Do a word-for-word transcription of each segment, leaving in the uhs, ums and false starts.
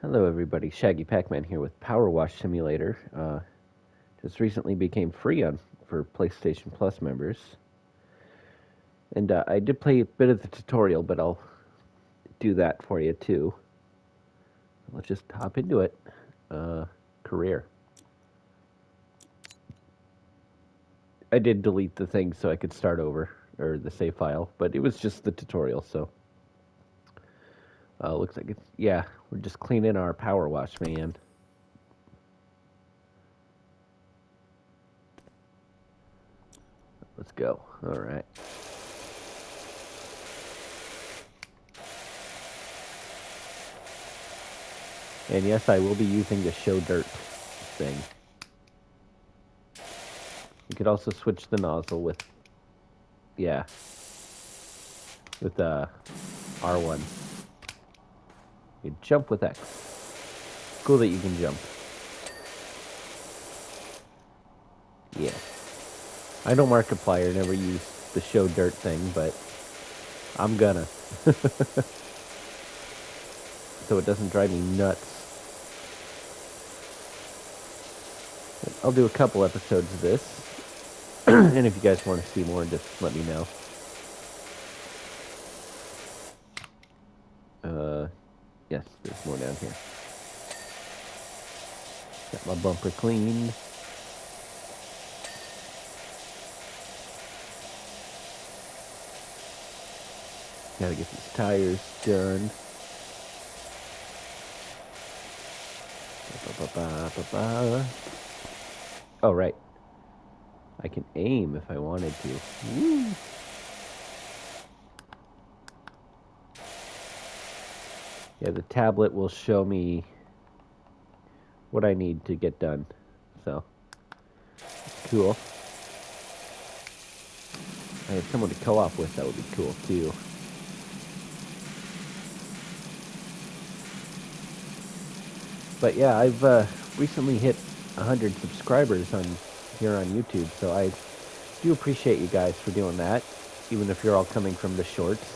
Hello everybody, Shaggy Pac-Man here with PowerWash Simulator. Uh, just recently became free on for PlayStation Plus members. And uh, I did play a bit of the tutorial, but I'll do that for you too. Let's just hop into it. Uh, career. I did delete the thing so I could start over, or the save file, but it was just the tutorial, so... Uh, looks like it's, yeah, we're just cleaning our power wash, man. Let's go. All right. And yes, I will be using the show dirt thing. You could also switch the nozzle with, yeah, with uh, R one. You jump with X. Cool that you can jump. Yeah. I know Markiplier never used the show dirt thing, but I'm gonna. So it doesn't drive me nuts. I'll do a couple episodes of this. And if you guys want to see more, just let me know. Yes, there's more down here. Got my bumper clean. Gotta get these tires done. Ba, ba, ba, ba, ba. Oh, right. I can aim if I wanted to. Woo. Yeah, the tablet will show me what I need to get done. So, cool. I have someone to co-op with, that would be cool too. But yeah, I've uh, recently hit one hundred subscribers on here on YouTube, so I do appreciate you guys for doing that, even if you're all coming from the shorts.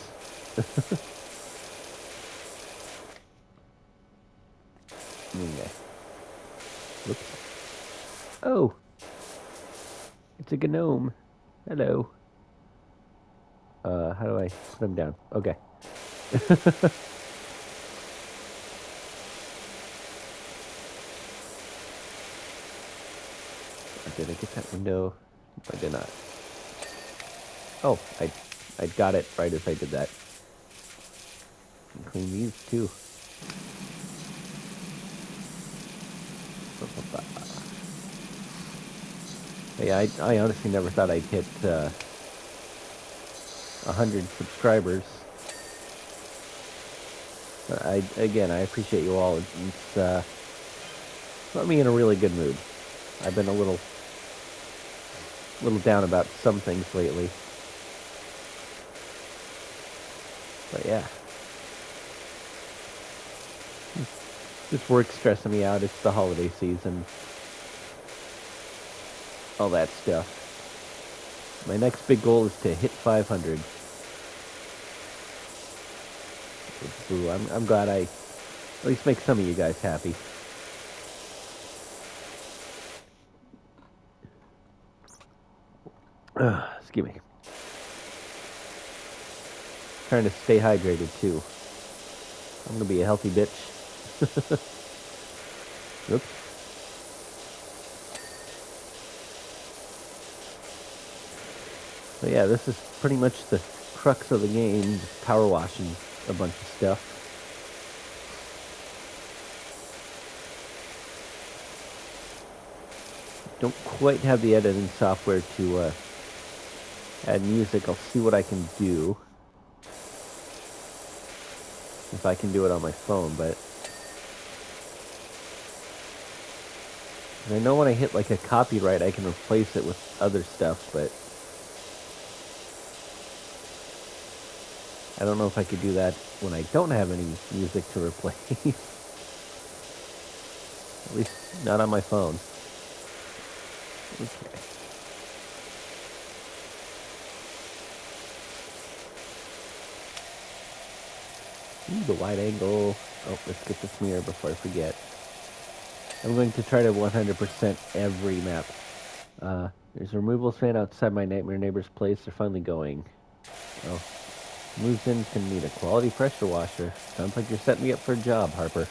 Oops. Oh, it's a gnome. Hello. Uh, how do I slim down? Okay. Did I get that window? I did not. Oh, I, I got it right as I did that. And clean these too. Yeah, I, I honestly never thought I'd hit uh, one hundred subscribers. But I, again, I appreciate you all. It's uh, put me in a really good mood. I've been a little, little down about some things lately. But yeah. Just work stressing me out. It's the holiday season. All that stuff. My next big goal is to hit five hundred. Ooh, I'm, I'm glad I at least make some of you guys happy. Uh, excuse me. Trying to stay hydrated too. I'm gonna be a healthy bitch. Oops. So yeah, this is pretty much the crux of the game, power washing a bunch of stuff. Don't quite have the editing software to uh, add music. I'll see what I can do. If I can do it on my phone, but... And I know when I hit like a copyright, I can replace it with other stuff, but... I don't know if I could do that when I don't have any music to replace. At least not on my phone. Okay. Ooh, the wide angle. Oh, let's get the smear before I forget. I'm going to try to one hundred percent every map. Uh, there's a removals fan outside my nightmare neighbor's place. They're finally going. Oh. Moves in can need a quality pressure washer. Sounds like you're setting me up for a job, Harper.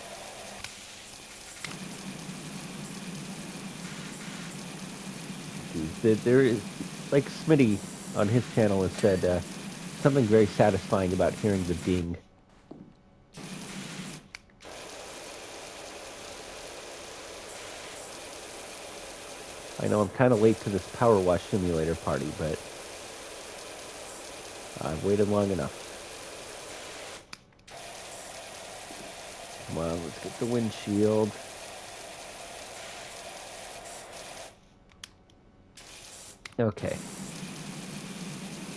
There is, like Smitty on his channel has said, uh, something very satisfying about hearing the ding. I know I'm kind of late to this PowerWash Simulator party, but I've waited long enough. Come on, let's get the windshield. Okay.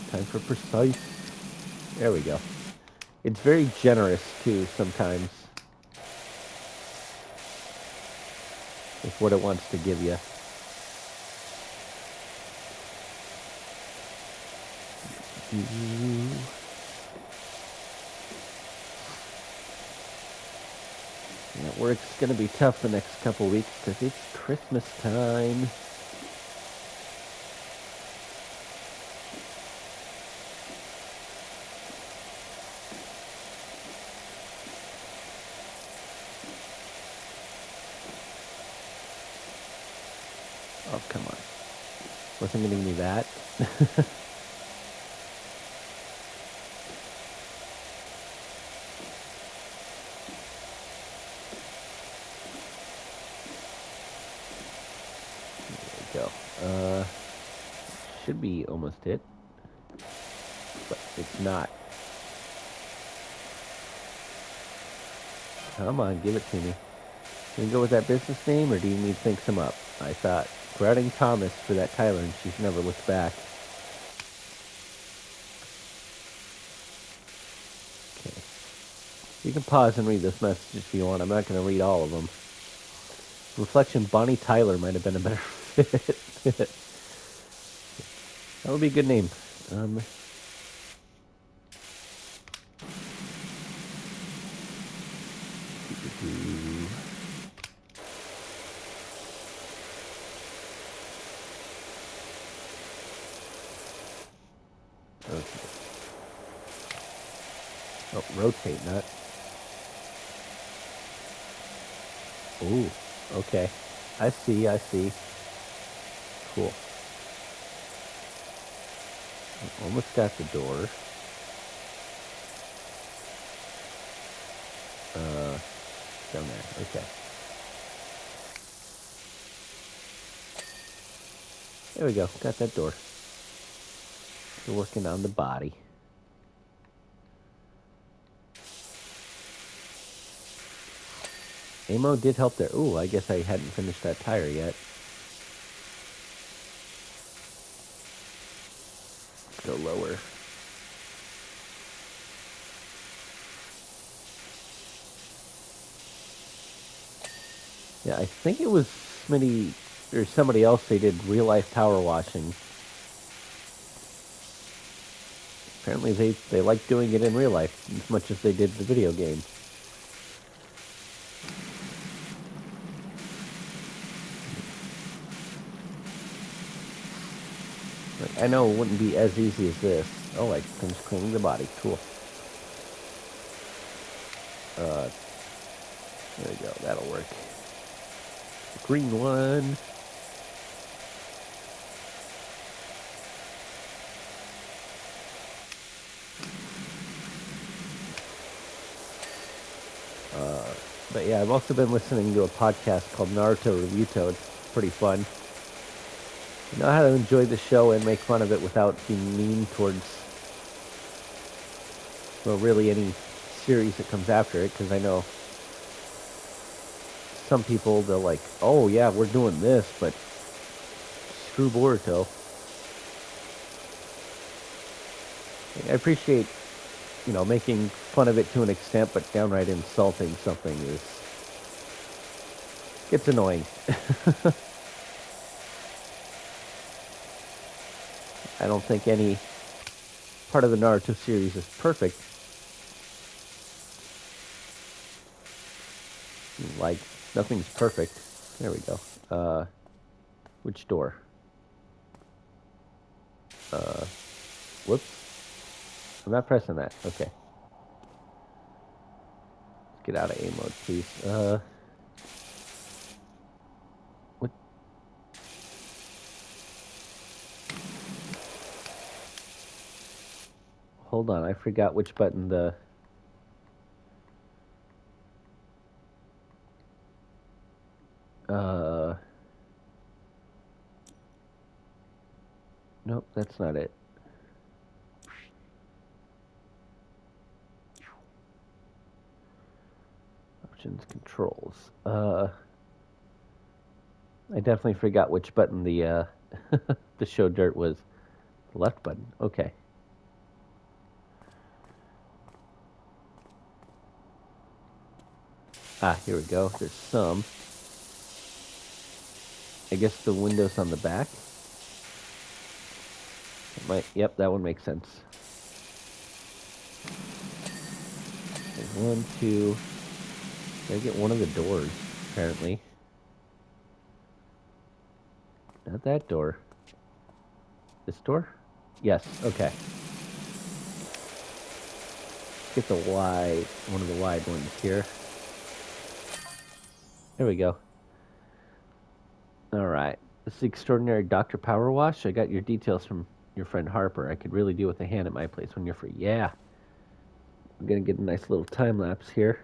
Time for precise. There we go. It's very generous, too, sometimes, with what it wants to give you. That work's going to be tough the next couple weeks because it's Christmas time. Oh, come on. Wasn't going to give me that. There we go. Uh, should be almost it. But it's not. Come on, give it to me. Can you go with that business name, or do you need to think some up? I thought. Grouting Thomas for that Tyler, and she's never looked back. Okay. You can pause and read this message if you want. I'm not going to read all of them. Reflection, Bonnie Tyler might have been a better fit. That would be a good name. Um... Oh, rotate nut. Ooh, okay. I see, I see. Cool. Almost got the door. Uh, down there, okay. There we go, got that door. We're working on the body. Amo did help there. Ooh, I guess I hadn't finished that tire yet. Let's go lower. Yeah, I think it was Smitty or somebody else. They did real life power washing. Apparently they, they like doing it in real life as much as they did the video game. I know it wouldn't be as easy as this. Oh, I can just clean the body. Cool. Uh, there we go. That'll work. Green one. Uh, but yeah, I've also been listening to a podcast called Naruto Revuto. It's pretty fun. You know how to enjoy the show and make fun of it without being mean towards, well, really any series that comes after it, because I know some people, they're like, oh yeah, we're doing this, but screw Boruto. I appreciate, you know, making fun of it to an extent, but downright insulting something is, gets annoying. I don't think any part of the Naruto series is perfect. Like, nothing's perfect. There we go. Uh, which door? Uh, whoops. I'm not pressing that. Okay. Let's get out of A mode, please. Uh, what? Hold on, I forgot which button the... Uh, nope, that's not it. Options, controls. Uh, I definitely forgot which button the uh, the show dirt was. The left button. Okay. Ah, here we go. There's some. I guess the windows on the back. It might, yep, that one makes sense. There's one, two. Gotta get one of the doors, apparently. Not that door. This door? Yes, okay. Get the wide, one of the wide ones here. There we go. All right, this is Extraordinary Doctor Power Wash. I got your details from your friend Harper. I could really do with a hand at my place when you're free. Yeah. I'm going to get a nice little time lapse here.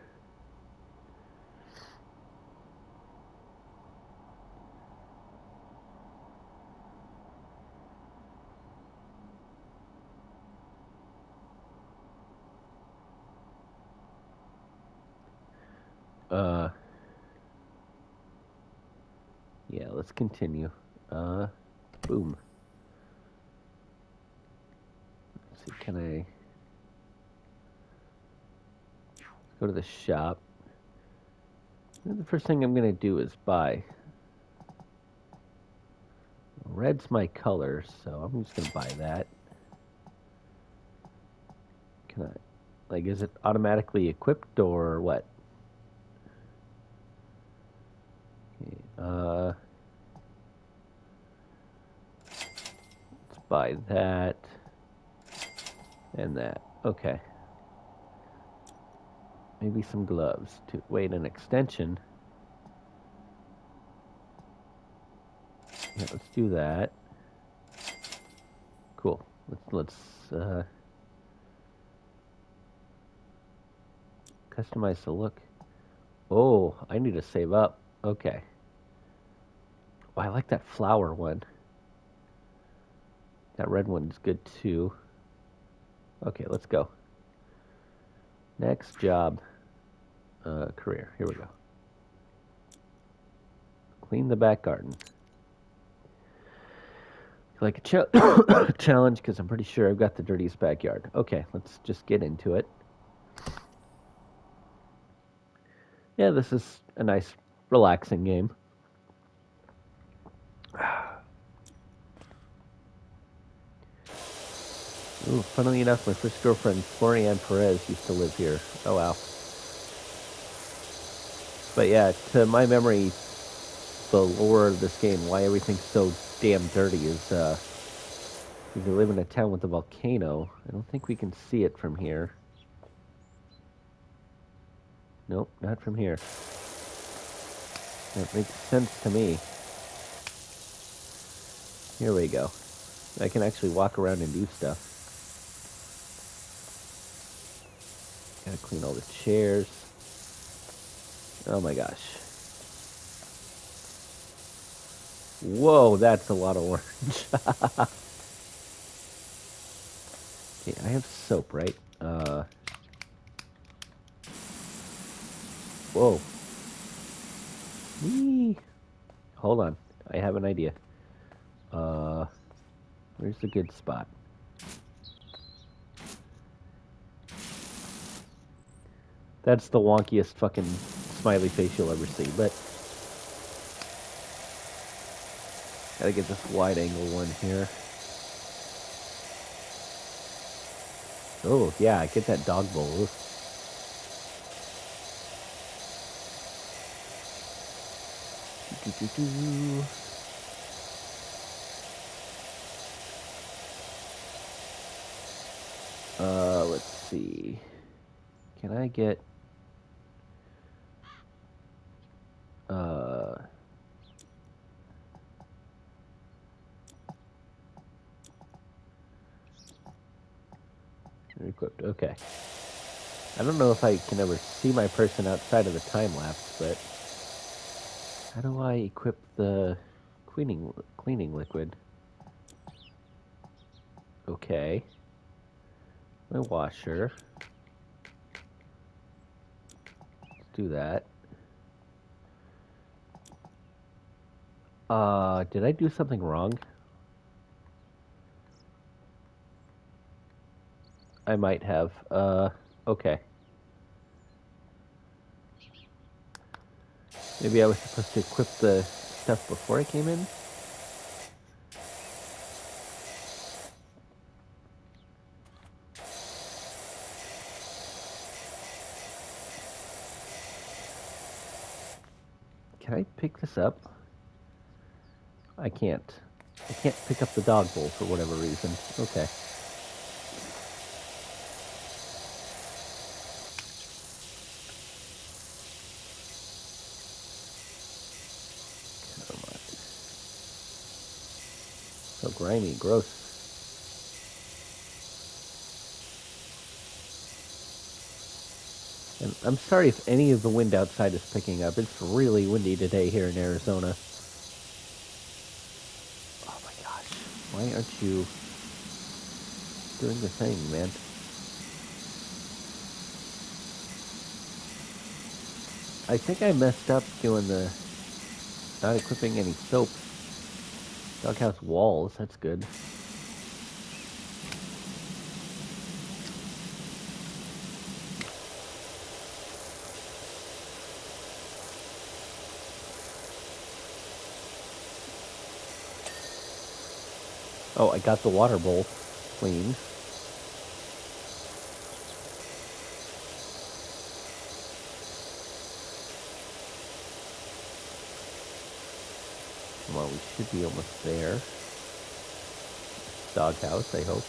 Uh... Yeah, let's continue. Uh, boom. Let's see, can I go to the shop? The first thing I'm going to do is buy. Red's my color, so I'm just going to buy that. Can I, like, is it automatically equipped or what? Uh, let's buy that and that. Okay. Maybe some gloves too. Wait, an extension. Yeah, let's do that. Cool. Let's let's uh, customize the look. Oh, I need to save up. Okay. Oh, I like that flower one. That red one's good too. Okay, let's go. Next job. Uh, career. Here we go. Clean the back garden. I like a cha challenge because I'm pretty sure I've got the dirtiest backyard. Okay, let's just get into it. Yeah, this is a nice, relaxing game. Ooh, funnily enough, my first girlfriend, Florianne Perez, used to live here. Oh, wow. But yeah, to my memory, the lore of this game, why everything's so damn dirty, is uh, we live in a town with a volcano. I don't think we can see it from here. Nope, not from here. That makes sense to me. Here we go. I can actually walk around and do stuff. Gotta clean all the chairs. Oh my gosh. Whoa, that's a lot of orange. Okay, I have soap, right? Uh. Whoa. Whee. Hold on. I have an idea. Uh, where's the good spot? That's the wonkiest fucking smiley face you'll ever see, but... Gotta get this wide-angle one here. Oh, yeah, get that dog bowl. Do, do, do, do. Uh, let's see. Can I get... Uh... equipped. Okay. I don't know if I can ever see my person outside of the time lapse, but how do I equip the cleaning cleaning liquid? Okay. My washer. Let's do that. Uh, did I do something wrong? I might have. Uh, okay. Maybe I was supposed to equip the stuff before I came in? Can I pick this up? I can't. I can't pick up the dog bowl for whatever reason. Okay. So grimy, gross. And I'm sorry if any of the wind outside is picking up. It's really windy today here in Arizona. Oh my gosh. Why aren't you doing the thing, man? I think I messed up doing the... not equipping any soap. Doghouse walls, that's good. Oh, I got the water bowl clean. Well, we should be almost there. Doghouse, I hope.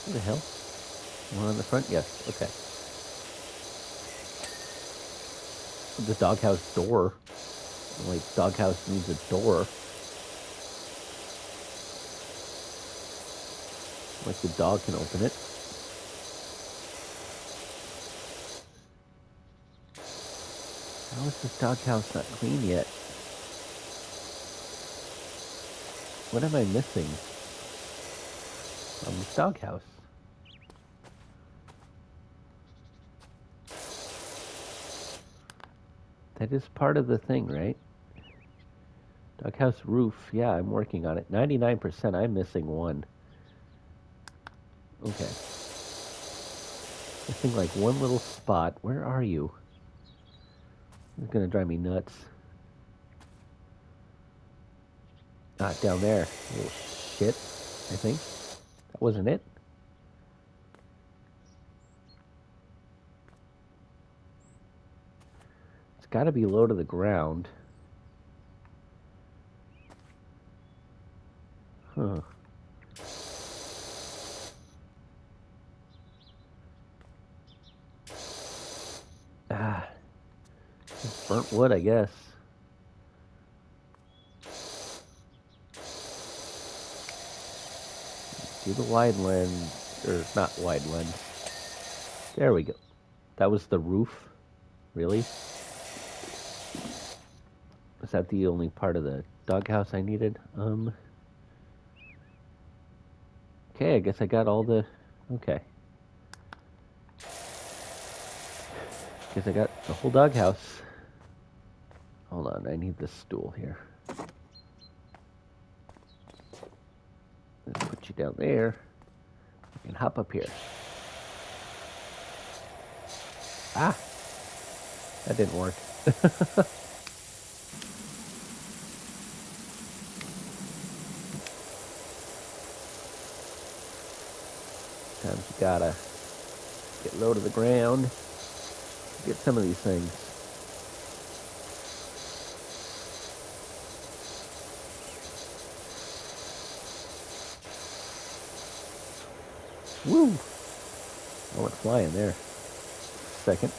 What the hell? One on the front? Yes, okay. The doghouse door. Like, doghouse needs a door. Like, the dog can open it. How is this doghouse not clean yet? What am I missing from this doghouse? That is part of the thing, right? Doghouse roof, yeah, I'm working on it. ninety-nine percent, I'm missing one. Okay. Missing like one little spot. Where are you? It's gonna drive me nuts. Ah, down there. Little shit, I think. That wasn't it. It's gotta be low to the ground. Huh. Ah. Burnt wood, I guess. Do the wide lens, or not wide lens. There we go. That was the roof? Really? Is that the only part of the doghouse I needed? Um. Okay, I guess I got all the... Okay. Guess I got the whole doghouse. Hold on, I need this stool here. Let's put you down there. I can hop up here. Ah! That didn't work. Sometimes you gotta get low to the ground. get some of these things. Woo! I went flying there. Second.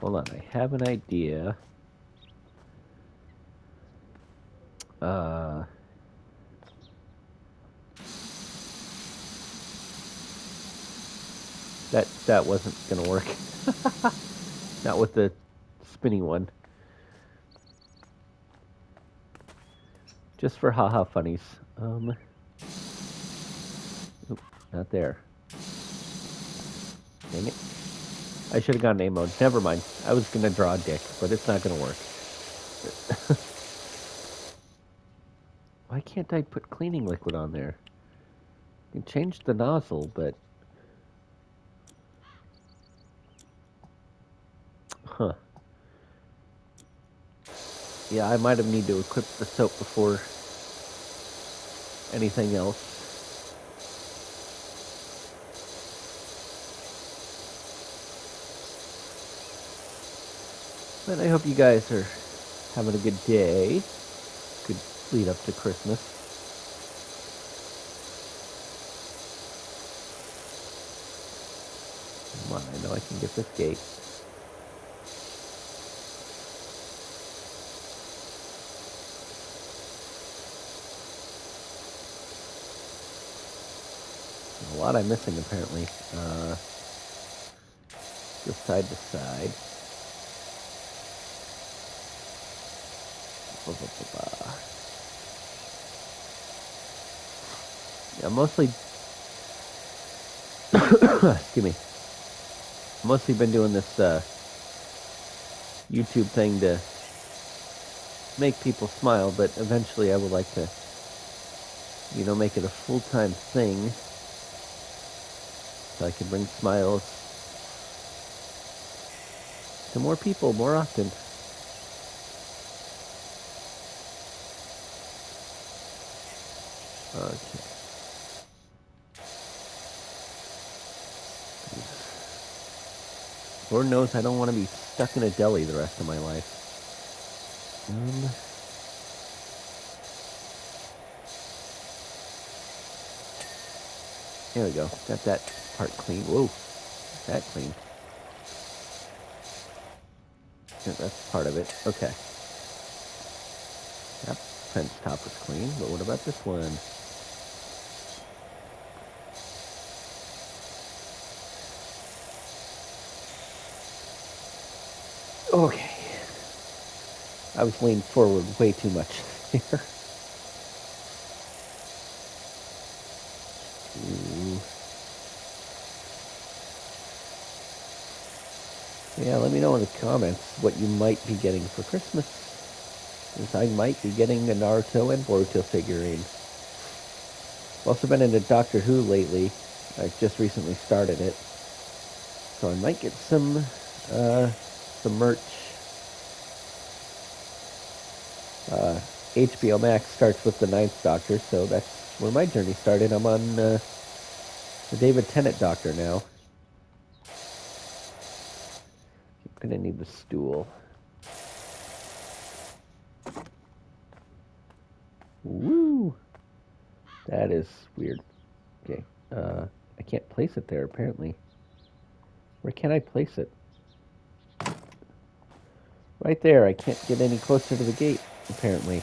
Hold on, I have an idea. Uh... That, that wasn't gonna work. Not with the spinny one. Just for haha funnies. Um, oop, not there. Dang it. I should have gone name mode. Never mind. I was gonna draw a dick, but it's not gonna work. Why can't I put cleaning liquid on there? You can change the nozzle, but... Huh. Yeah, I might have need to equip the soap before anything else. But I hope you guys are having a good day. Good lead up to Christmas. Come on, I know I can get this gate. A lot I'm missing, apparently. Uh, just side to side. Blah, blah, blah, blah. Yeah, mostly... Excuse me. Mostly been doing this uh, YouTube thing to make people smile, but eventually I would like to, you know, make it a full-time thing. So I can bring smiles to more people more often. Okay. Lord knows I don't want to be stuck in a deli the rest of my life. Um... There we go. Got that part clean. Whoa. That clean. Yeah, that's part of it. Okay. That fence top is clean, but what about this one? Okay. I was leaning forward way too much there. Yeah, let me know in the comments what you might be getting for Christmas. Because I might be getting a Naruto and Boruto figurine. I've also been into Doctor Who lately. I've just recently started it. So I might get some, uh, some merch. Uh, H B O Max starts with the Ninth Doctor, so that's where my journey started. I'm on, uh, the David Tennant Doctor now. Gonna need the stool. Woo! That is weird. Okay, uh, I can't place it there apparently. Where can I place it? Right there. I can't get any closer to the gate apparently.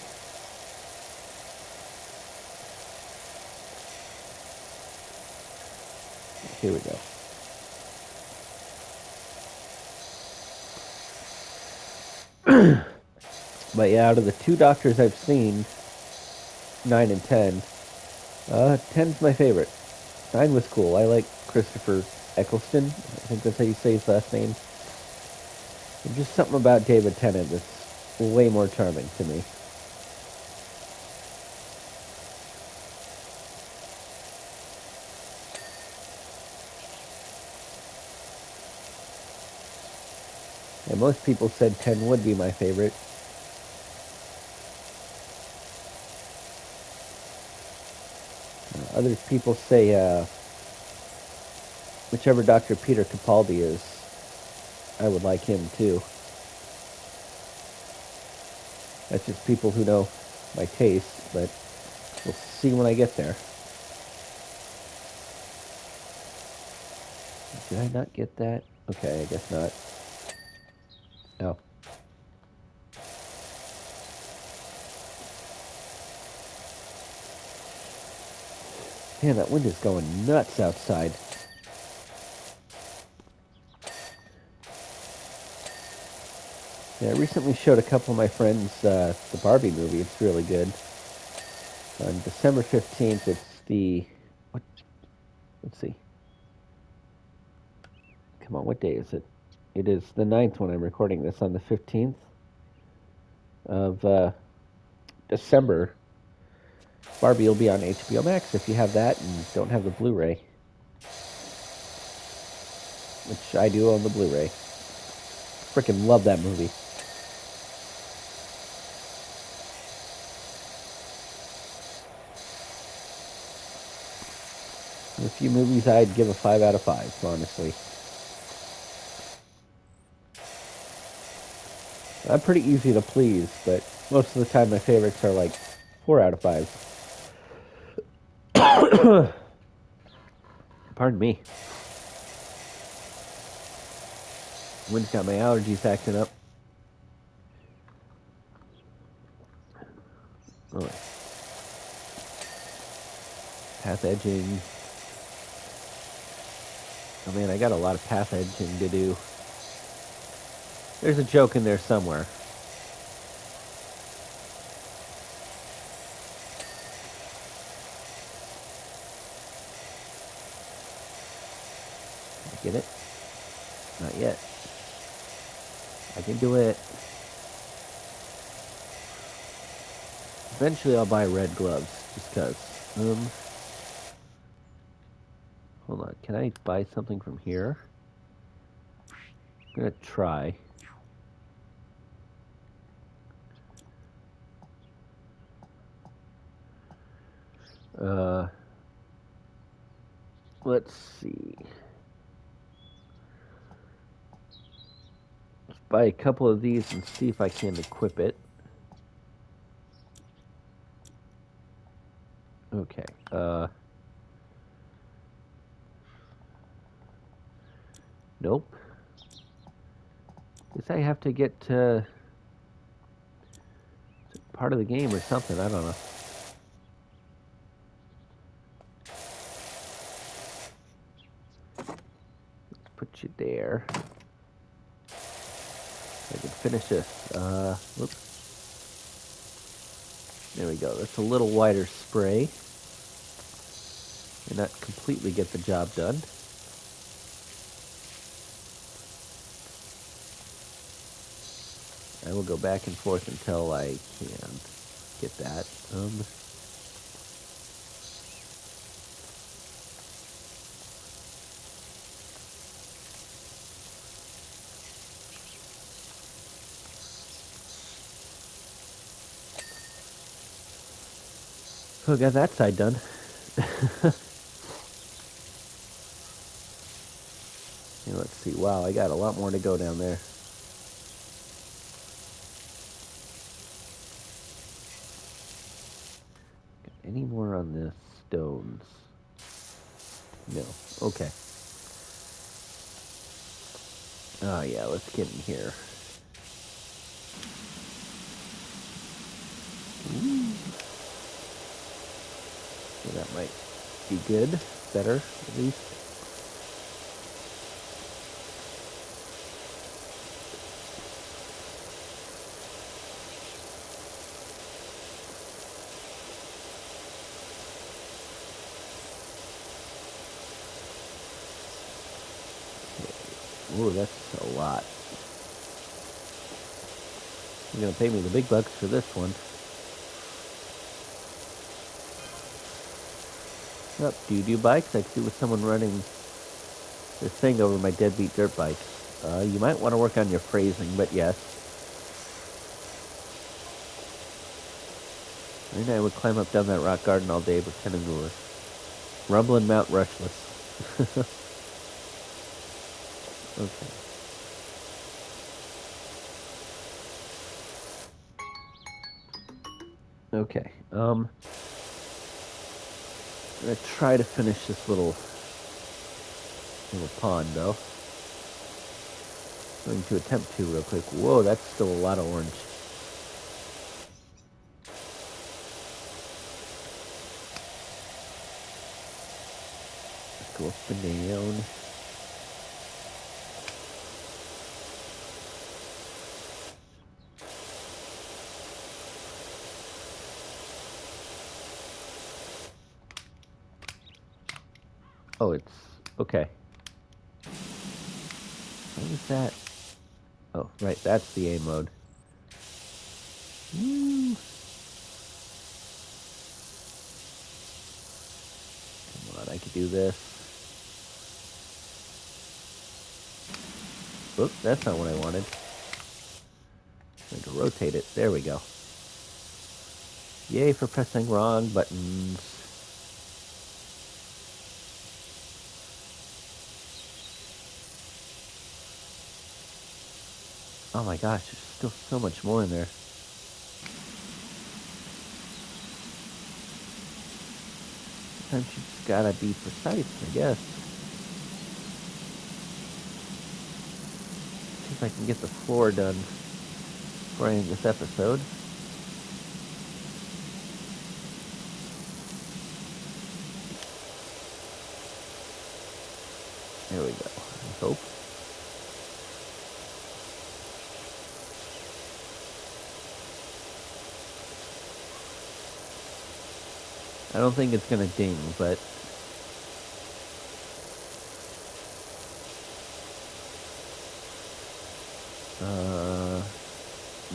Here we go. But yeah, out of the two doctors I've seen, nine and ten, uh, ten's my favorite. Nine was cool. I like Christopher Eccleston. I think that's how you say his last name. And just something about David Tennant that's way more charming to me. And most people said ten would be my favorite. Other people say uh, whichever Doctor Peter Capaldi is, I would like him too. That's just people who know my taste, but we'll see when I get there. Did I not get that? Okay, I guess not. No. Man, that wind is going nuts outside. Yeah, I recently showed a couple of my friends uh, the Barbie movie. It's really good. On December fifteenth, it's the... What? Let's see. Come on, what day is it? It is the ninth when I'm recording this, on the fifteenth of uh, December. Barbie will be on H B O Max if you have that and don't have the Blu-ray. Which I do own the Blu-ray. Freaking love that movie. A few movies I'd give a five out of five, honestly. I'm pretty easy to please, but most of the time my favorites are like four out of five. Pardon me. Wind's got my allergies acting up. All right. Path edging. Oh man, I got a lot of path edging to do. There's a joke in there somewhere. Get it? Not yet. I can do it. Eventually I'll buy red gloves, just because. Um, hold on, can I buy something from here? I'm gonna try. Uh, let's see. Let's buy a couple of these and see if I can equip it. Okay. Uh, nope. Guess I have to get to part of the game or something. I don't know. Put you there. I can finish this. Uh, whoops. There we go. That's a little wider spray. And that completely get the job done. I will go back and forth until I can get that. Um, Oh, got that side done. And let's see. Wow, I got a lot more to go down there. Got any more on the stones? No. Okay. Oh yeah, let's get in here. That might be good, better at least. Okay. Ooh, that's a lot. You're gonna pay me the big bucks for this one. Up, do you do bikes? I could do with someone running this thing over my deadbeat dirt bike. Uh, you might want to work on your phrasing, but yes. And I would climb up down that rock garden all day pretending we were rumbling Mount Rushless. Okay. Okay, um, I'm going to try to finish this little, little pond, though. I'm going to attempt to real quick. Whoa, that's still a lot of orange. Let's go up and down. Oh, it's... okay. What is that? Oh, right, that's the A mode. Mm. Come on, I can do this. Oops, that's not what I wanted. I'm going to rotate it. There we go. Yay for pressing wrong buttons. Oh my gosh, there's still so much more in there. Sometimes you just gotta be precise, I guess. See if I can get the floor done before I end this episode. There we go, I hope. I don't think it's gonna ding, but uh,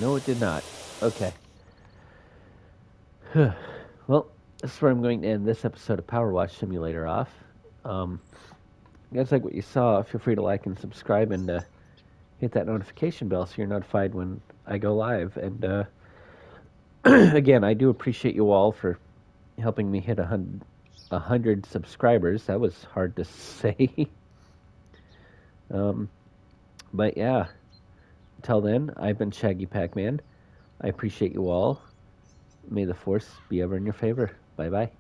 no, it did not. Okay. Well, this is where I'm going to end this episode of PowerWash Simulator off. Um, if you guys like what you saw, feel free to like and subscribe and uh, hit that notification bell so you're notified when I go live. And uh, again, I do appreciate you all for helping me hit a hundred, a hundred subscribers. That was hard to say. um, but yeah, until then, I've been Shaggy Pac-Man. I appreciate you all. May the force be ever in your favor. Bye-bye.